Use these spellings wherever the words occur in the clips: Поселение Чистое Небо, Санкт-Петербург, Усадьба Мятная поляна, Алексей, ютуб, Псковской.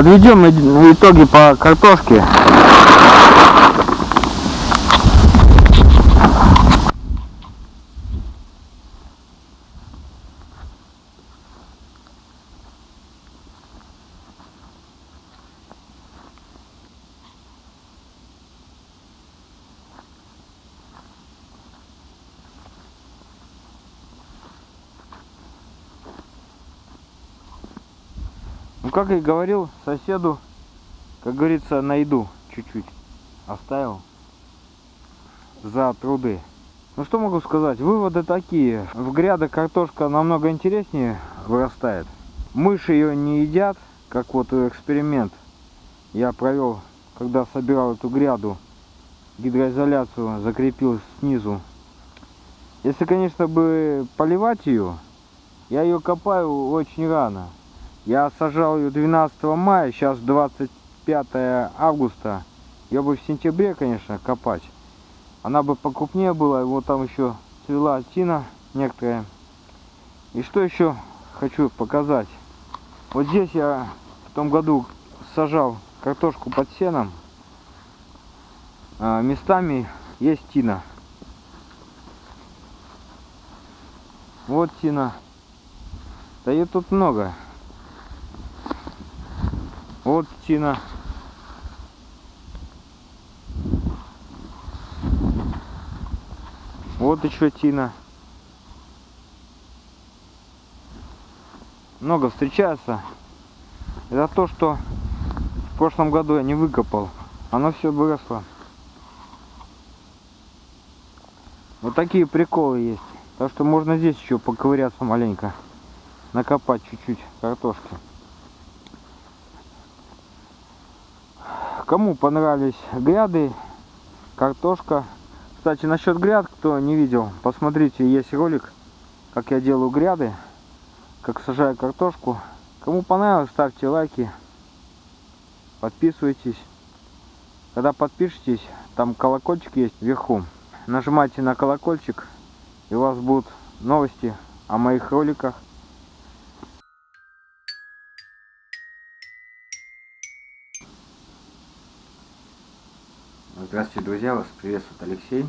Подведем итоги по картошке. Как и говорил соседу, как говорится, найду чуть-чуть, оставил за труды. Ну что могу сказать, выводы такие: в грядах картошка намного интереснее вырастает, мыши ее не едят, как вот эксперимент я провел, когда собирал эту гряду, гидроизоляцию закрепил снизу. Если, конечно, бы поливать ее, я ее копаю очень рано. Я сажал ее 12 мая, сейчас 25 августа. Ее бы в сентябре, конечно, копать. Она бы покрупнее была, вот там еще цвела осина некоторая. И что еще хочу показать. Вот здесь я в том году сажал картошку под сеном. Местами есть тина. Вот тина. Да ее тут много. Вот тина. Вот еще тина. Много встречается. Это то, что в прошлом году я не выкопал. Оно все выросло. Вот такие приколы есть. Так что можно здесь еще поковыряться маленько. Накопать чуть-чуть картошки. Кому понравились гряды, картошка. Кстати, насчет гряд, кто не видел, посмотрите, есть ролик, как я делаю гряды, как сажаю картошку. Кому понравилось, ставьте лайки, подписывайтесь. Когда подпишетесь, там колокольчик есть вверху. Нажимайте на колокольчик, и у вас будут новости о моих роликах. Здравствуйте, друзья! Вас приветствует Алексей.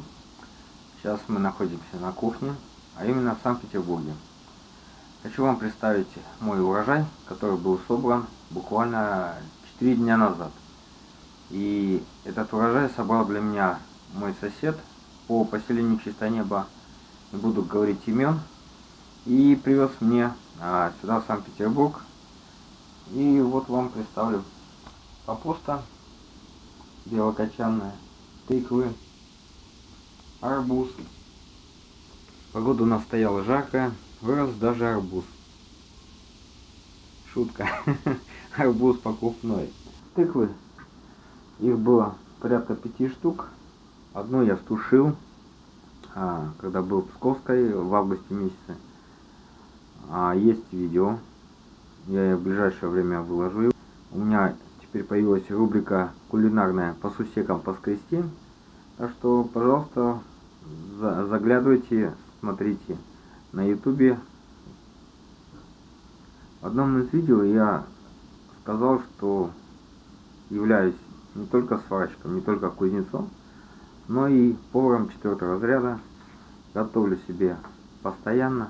Сейчас мы находимся на кухне, а именно в Санкт-Петербурге. Хочу вам представить мой урожай, который был собран буквально 4 дня назад. И этот урожай собрал для меня мой сосед по поселению Чистое Небо, не буду говорить имен, и привез мне сюда, в Санкт-Петербург. И вот вам представлю: капуста белокочанная, тыквы, арбуз. Погода у нас стояла жаркая, вырос даже арбуз. Шутка. Арбуз покупной. Тыквы, их было порядка 5 штук. Одну я стушил, когда был в Псковской в августе месяце. Есть видео, я в ближайшее время выложу его. У меня теперь появилась рубрика кулинарная по сусекам, по скрести. Так что, пожалуйста, заглядывайте, смотрите на ютубе. В одном из видео я сказал, что являюсь не только сварщиком, не только кузнецом, но и поваром 4-го разряда. Готовлю себе постоянно.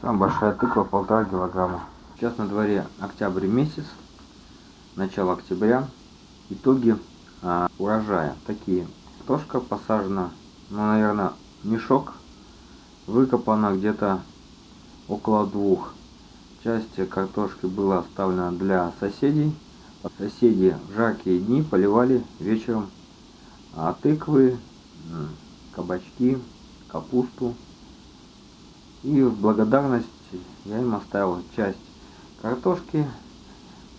Самая большая тыква 1,5 килограмма. Сейчас на дворе октябрь месяц, начало октября. Итоги урожая такие. Картошка посажена, ну, наверное, мешок. Выкопана где-то около 2. Часть картошки была оставлена для соседей. Соседи в жаркие дни поливали вечером тыквы, кабачки, капусту. И в благодарность я им оставил часть картошки,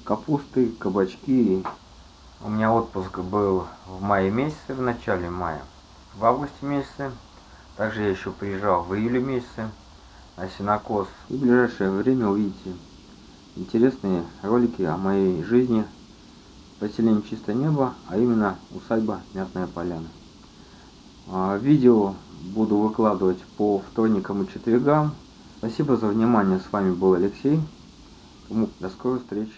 капусты, кабачки. У меня отпуск был в мае месяце, в начале мая, в августе месяце. Также я еще приезжал в июле месяце на сенокос. И в ближайшее время увидите интересные ролики о моей жизни в поселении Чистое Небо, а именно усадьба Мятная Поляна. Видео буду выкладывать по вторникам и четвергам. Спасибо за внимание, с вами был Алексей. До скорых встреч.